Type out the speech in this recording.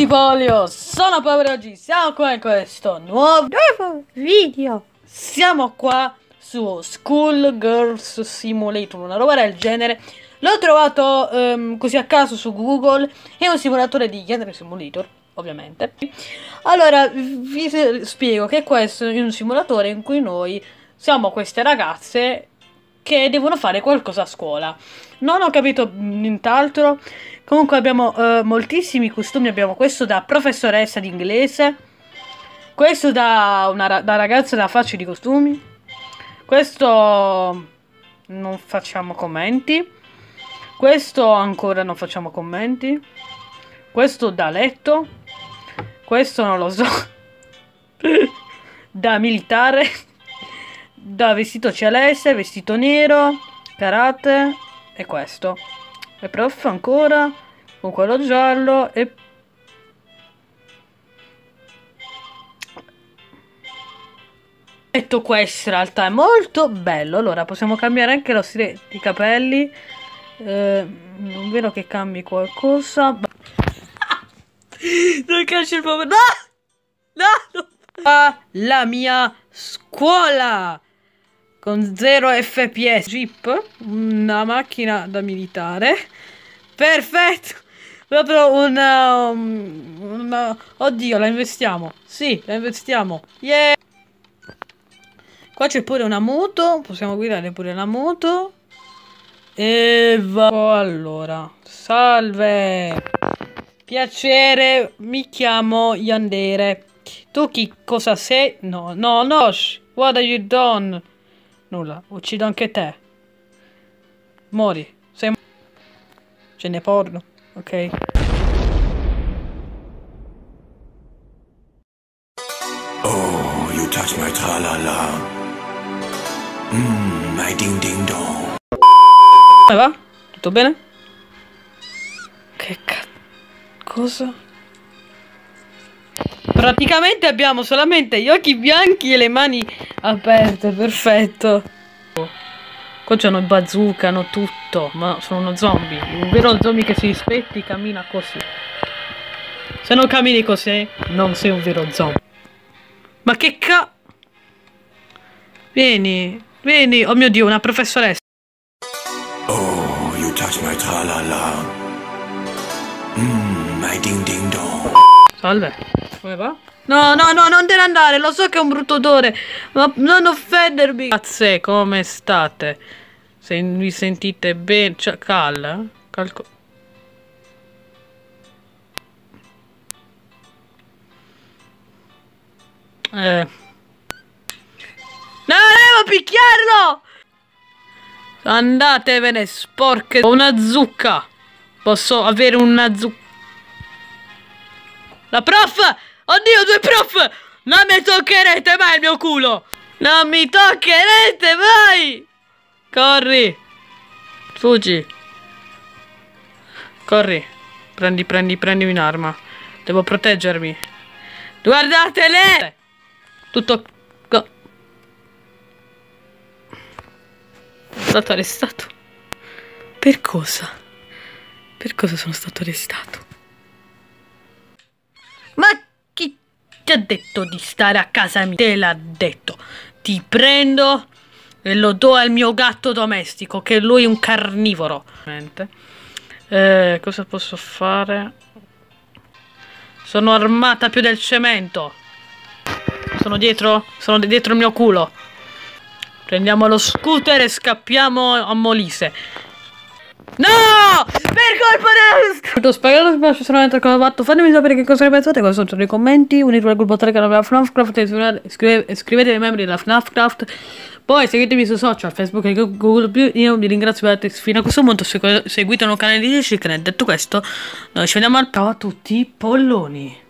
tutti Polio, sono Paolo, oggi siamo qua in questo nuovo video. Siamo qua su School Girls Simulator, una roba del genere. L'ho trovato così a caso su Google, è un simulatore di Yandere Simulator, ovviamente. Allora, vi spiego che questo è un simulatore in cui noi siamo queste ragazze che devono fare qualcosa a scuola. Non ho capito nient'altro. Comunque abbiamo moltissimi costumi. Abbiamo questo da professoressa di inglese, questo da ragazza da faccia di costumi, questo non facciamo commenti, questo ancora non facciamo commenti, questo da letto, questo non lo so da militare, da vestito celeste, vestito nero, karate, e questo e prof ancora con quello giallo e detto questo in realtà è molto bello. Allora possiamo cambiare anche lo stile di capelli, non vedo che cambi qualcosa. Non caccia il povero, no! La mia scuola con 0 fps, jeep, una macchina da militare, perfetto, proprio una... oddio, la investiamo, sì, la investiamo, yeah! Qua c'è pure una moto, possiamo guidare pure la moto e va. Allora, salve, piacere, mi chiamo Yandere. Tu chi cosa sei? No, no, no, what are you done? Nulla, uccido anche te. Mori, sei... Ce ne porno, ok? Oh, you touch my tralala. My ding ding dong. Come va? Tutto bene? Che cazzo? Cosa? Praticamente abbiamo solamente gli occhi bianchi e le mani aperte, perfetto. Qua c'hanno il bazooka, hanno tutto, ma sono uno zombie. Un vero zombie che si rispetti cammina così. Se non cammini così, non sei un vero zombie. Ma che ca... Vieni, vieni, oh mio Dio, una professoressa. Oh, you touch my tralala. My ding ding dong. Salve. Come va? No, no, no, non devi andare, lo so che è un brutto odore, ma non offendermi. Grazie, come state? Se mi sentite bene, cioè, calco. No, devo picchiarlo! Andatevene, sporche. Ho una zucca. Posso avere una zucca? La prof! Oddio, due prof! Non mi toccherete mai il mio culo! Non mi toccherete mai! Corri! Fuggi! Corri! Prendi un'arma. Devo proteggermi. Guardatele! Tutto... Sono stato arrestato. Per cosa? Per cosa sono stato arrestato? Ma chi ti ha detto di stare a casa mia? Te l'ha detto. Ti prendo e lo do al mio gatto domestico, che lui è un carnivoro. Cosa posso fare? Sono armata più del cemento. Sono dietro? Sono dietro il mio culo. Prendiamo lo scooter e scappiamo a Molise. No! Per colpa della... Ho spagato, piace solamente come ho fatto. Fatemi sapere che cosa ne pensate, cosa sono nei commenti. Unite al gruppo Telegram della FNAFCraft, iscrivetevi ai membri della FNAFCraft. Poi seguitemi su social, Facebook e Google+. Io vi ringrazio per aver fino a questo punto seguito il canale di YouTube. Detto questo, noi ci vediamo al... Ciao a tutti, polloni!